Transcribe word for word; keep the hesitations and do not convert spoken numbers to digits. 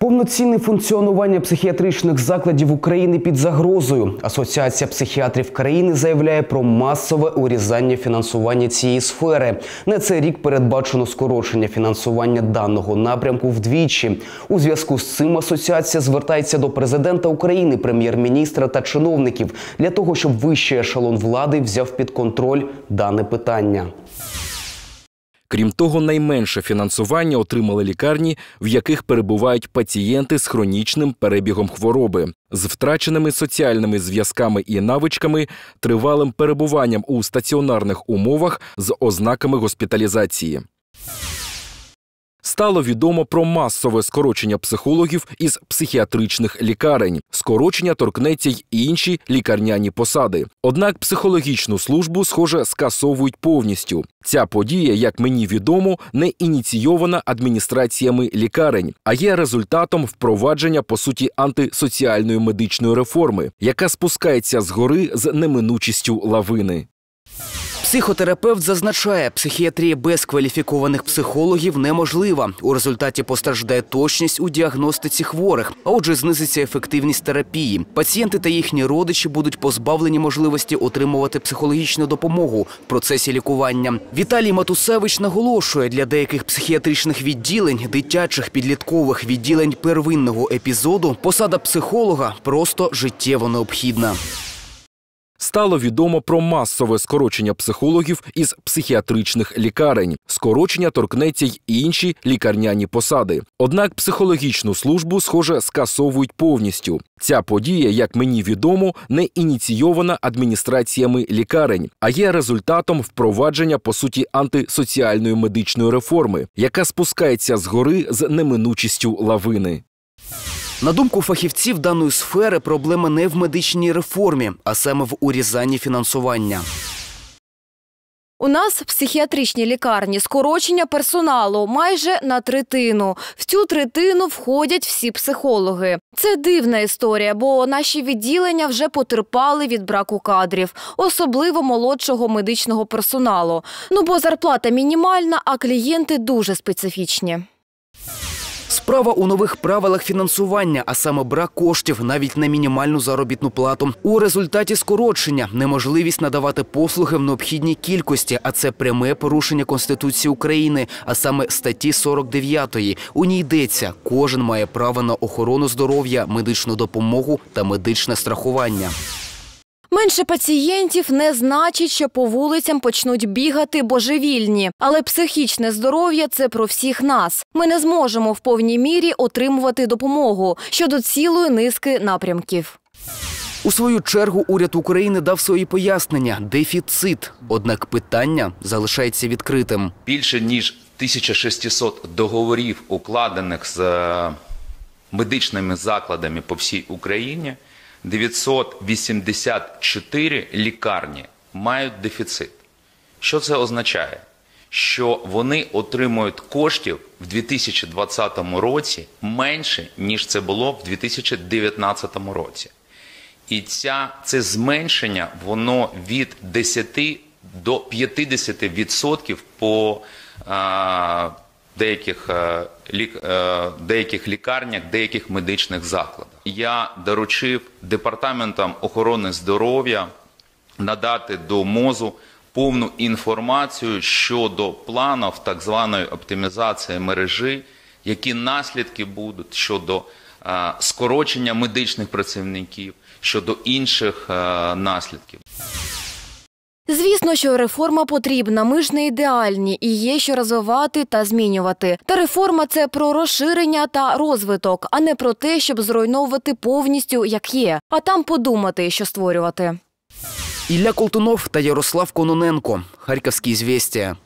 Повноцінне функціонування психіатричних закладів України під загрозою. Асоціація психіатрів країни заявляє про масове урізання фінансування цієї сфери. На цей рік передбачено скорочення фінансування даного напрямку вдвічі. У зв'язку з цим асоціація звертається до президента України, прем'єр-міністра та чиновників для того, щоб вищий ешелон влади взяв під контроль дане питання. Крім того, найменше фінансування отримали лікарні, в яких перебувають пацієнти з хронічним перебігом хвороби, з втраченими соціальними зв'язками і навичками, тривалим перебуванням у стаціонарних умовах з ознаками госпіталізації. Стало відомо про масове скорочення психологів із психіатричних лікарень. Скорочення торкнеться й інші лікарняні посади. Однак психологічну службу, схоже, скасовують повністю. Ця подія, як мені відомо, не ініційована адміністраціями лікарень, а є результатом впровадження, по суті, антисоціальної медичної реформи, яка спускається згори з неминучістю лавини. Психотерапевт зазначає, психіатрія без кваліфікованих психологів неможлива. У результаті постраждає точність у діагностиці хворих, а отже знизиться ефективність терапії. Пацієнти та їхні родичі будуть позбавлені можливості отримувати психологічну допомогу в процесі лікування. Віталій Матусевич наголошує, для деяких психіатричних відділень, дитячих, підліткових відділень первинного епізоду посада психолога просто життєво необхідна. Стало відомо про масове скорочення психологів із психіатричних лікарень. Скорочення торкнеться й інші лікарняні посади. Однак психологічну службу, схоже, скасовують повністю. Ця подія, як мені відомо, не ініційована адміністраціями лікарень, а є результатом впровадження, по суті, антисоціальної медичної реформи, яка спускається згори з неминучістю лавини. На думку фахівців даної сфери, проблема не в медичній реформі, а саме в урізанні фінансування. У нас в психіатричній лікарні скорочення персоналу майже на третину. В цю третину входять всі психологи. Це дивна історія, бо наші відділення вже потерпали від браку кадрів, особливо молодшого медичного персоналу. Ну бо зарплата мінімальна, а клієнти дуже специфічні. Справа у нових правилах фінансування, а саме брак коштів навіть на мінімальну заробітну плату. У результаті скорочення – неможливість надавати послуги в необхідній кількості, а це пряме порушення Конституції України, а саме статті сорок дев'ятої. У ній йдеться – кожен має право на охорону здоров'я, медичну допомогу та медичне страхування. Менше пацієнтів не значить, що по вулицям почнуть бігати божевільні. Але психічне здоров'я – це про всіх нас. Ми не зможемо в повній мірі отримувати допомогу щодо цілої низки напрямків. У свою чергу уряд України дав свої пояснення – дефіцит. Однак питання залишається відкритим. Більше ніж тисяча шістсот договорів, укладених з медичними закладами по всій Україні, дев'ятсот вісімдесят чотири лікарні мають дефіцит. Що це означає? Що вони отримують коштів в дві тисячі двадцятому році менше, ніж це було в дві тисячі дев'ятнадцятому році. І ця, це зменшення, воно від десяти до п'ятдесяти відсотків по а, деяких а, деяких лікарнях, деяких медичних закладах. Я доручив департаментам охорони здоров'я надати до МОЗу повну інформацію щодо планів так званої оптимізації мережі, які наслідки будуть щодо скорочення медичних працівників, щодо інших наслідків. Звісно, що реформа потрібна, ми ж не ідеальні і є що розвивати та змінювати. Та реформа – це про розширення та розвиток, а не про те, щоб зруйновувати повністю, як є, а там подумати, що створювати. Ілля Котунов та Ярослав Конуненко. Харківські звістки.